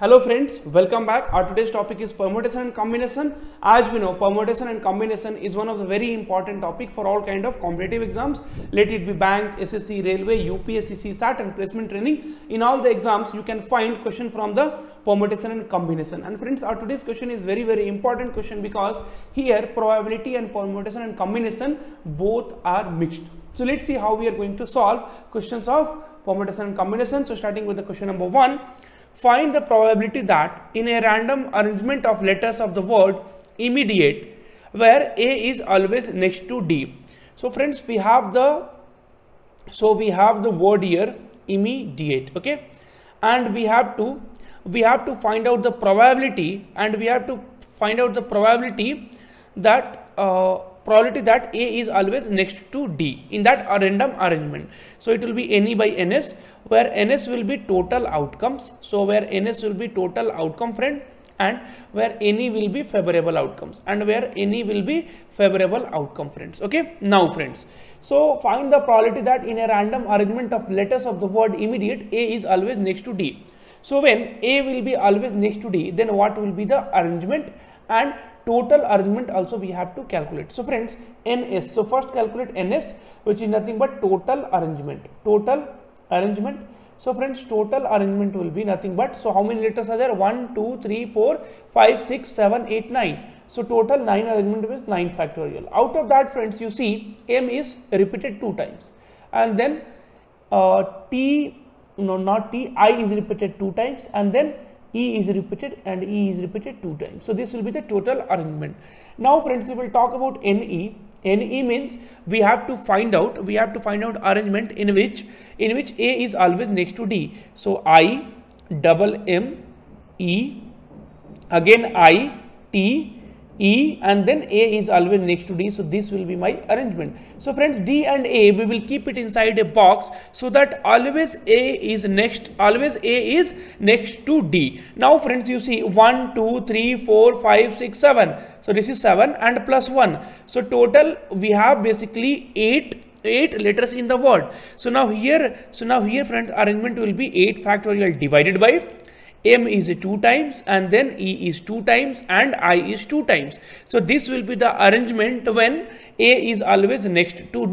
Hello friends, welcome back. Our today's topic is permutation and combination. As we know, permutation and combination is one of the very important topic for all kind of competitive exams. Let it be bank, SSC, railway, UPSC, SAT and placement training. In all the exams, you can find question from the permutation and combination. And friends, our today's question is very important question, because here probability and permutation and combination both are mixed. So let's see how we are going to solve questions of permutation and combination. So starting with the question number 1. Find the probability that in a random arrangement of letters of the word immediate, where A is always next to D. So friends, we have the word here immediate, okay, and we have to find out the probability, and we have to find out the probability that A is always next to D in that random arrangement. So it will be NE by NS, where NS will be total outcomes. So where NS will be total outcome, friend, and where NE will be favorable outcomes, and where NE will be favorable outcome, friends. Okay, now friends, so find the probability that in a random arrangement of letters of the word immediate, A is always next to D. So when A will be always next to D, then what will be the arrangement, and total arrangement also we have to calculate. So friends, NS, so first calculate NS, which is nothing but total arrangement, So friends, total arrangement will be nothing but, so how many letters are there? 1, 2, 3, 4, 5, 6, 7, 8, 9. So total 9 arrangement is 9 factorial. Out of that, friends, you see M is repeated 2 times, and then I is repeated 2 times, and then E is repeated, and E is repeated 2 times. So this will be the total arrangement. Now friends, we will talk about NE. NE means we have to find out arrangement in which A is always next to D. So I, double M, E, again I, T, E, and then A is always next to D. So this will be my arrangement. So friends, D and A, we will keep it inside a box, so that always A is next to D. Now friends, you see 1, 2, 3, 4, 5, 6, 7. So this is 7 and plus 1. So total we have basically 8 letters in the word. So now here friends, arrangement will be 8 factorial divided by M is 2 times, and then E is 2 times, and I is 2 times. So this will be the arrangement when A is always next to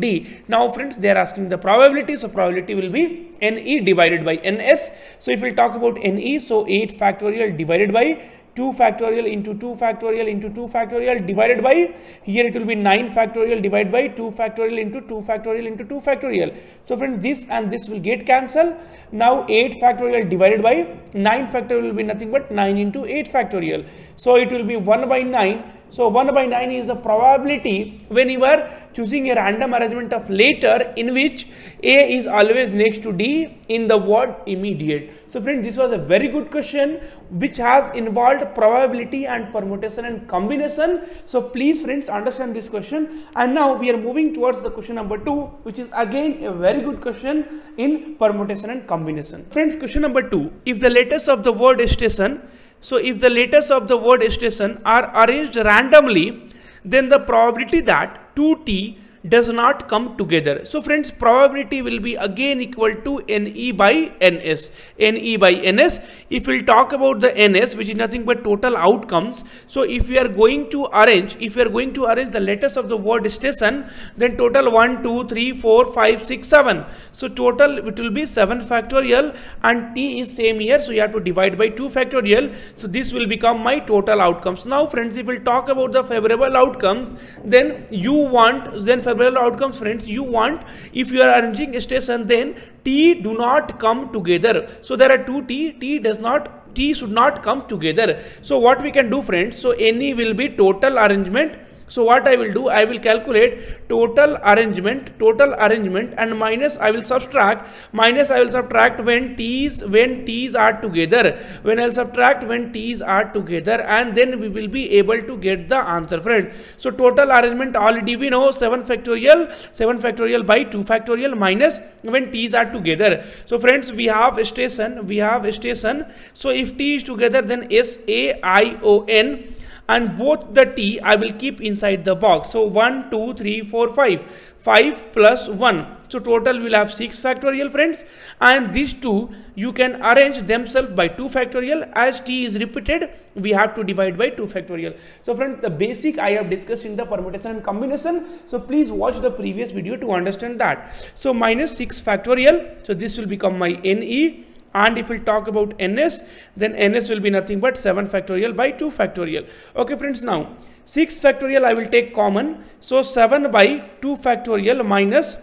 D, Now friends, they are asking the probability, so probability will be NE divided by NS. So if we talk about NE, so 8 factorial divided by 2 factorial into 2 factorial into 2 factorial divided by, here it will be 9 factorial divided by 2 factorial into 2 factorial into 2 factorial. So friends, this and this will get cancelled. Now 8 factorial divided by 9 factorial will be nothing but 9 into 8 factorial. So it will be 1 by 9. So 1 by 9 is the probability when you are choosing a random arrangement of letter in which A is always next to D in the word immediate. So friends, this was a very good question which has involved probability and permutation and combination. So please friends, understand this question. And now we are moving towards the question number 2, which is again a very good question in permutation and combination. Friends, question number 2. If the letters of the word station are arranged randomly, then the probability that 2T does not come together. So friends, probability will be again equal to NE by NS. If we'll talk about the NS, which is nothing but total outcomes. So if we are going to arrange, the letters of the word station, then total 1, 2, 3, 4, 5, 6, 7. So total it will be 7 factorial, and T is same here. So you have to divide by 2 factorial. So this will become my total outcomes. Now friends, if we'll talk about the favorable outcomes, then if you are arranging a station, then T do not come together. So there are 2T, T should not come together. So what we can do, friends, so NE will be total arrangement. So what I will do, I will calculate total arrangement, and minus I will subtract, when T's are together, and then we will be able to get the answer, friend. So total arrangement already we know, 7 factorial by 2 factorial minus when T's are together. So friends, we have a station. So if T is together, then SAION, and both the T I will keep inside the box. So 1, 2, 3, 4, 5. 5 plus 1. So total will have 6 factorial, friends, and these two you can arrange themselves by 2 factorial. As t is repeated, we have to divide by 2 factorial. So friends, the basic I have discussed in the permutation and combination. So please watch the previous video to understand that. So minus 6 factorial. So this will become my NE. And if we talk about NS, then NS will be nothing but 7 factorial by 2 factorial. Okay friends, now 6 factorial I will take common. So 7 by 2 factorial minus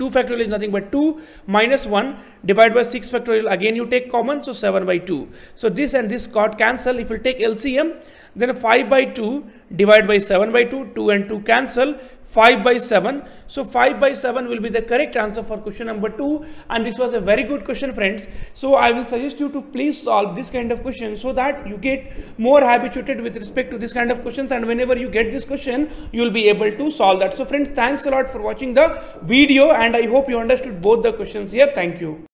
2 factorial is nothing but 2 minus 1 divided by 6 factorial. Again you take common, so 7 by 2. So this and this got cancel. If you take LCM, then 5 by 2 divided by 7 by 2. 2 and 2 cancel. 5 by 7. So 5 by 7 will be the correct answer for question number 2. And this was a very good question, friends. So I will suggest you to please solve this kind of question so that you get more habituated with respect to this kind of questions. And whenever you get this question, you will be able to solve that. So friends, thanks a lot for watching the video. And I hope you understood both the questions here. Thank you.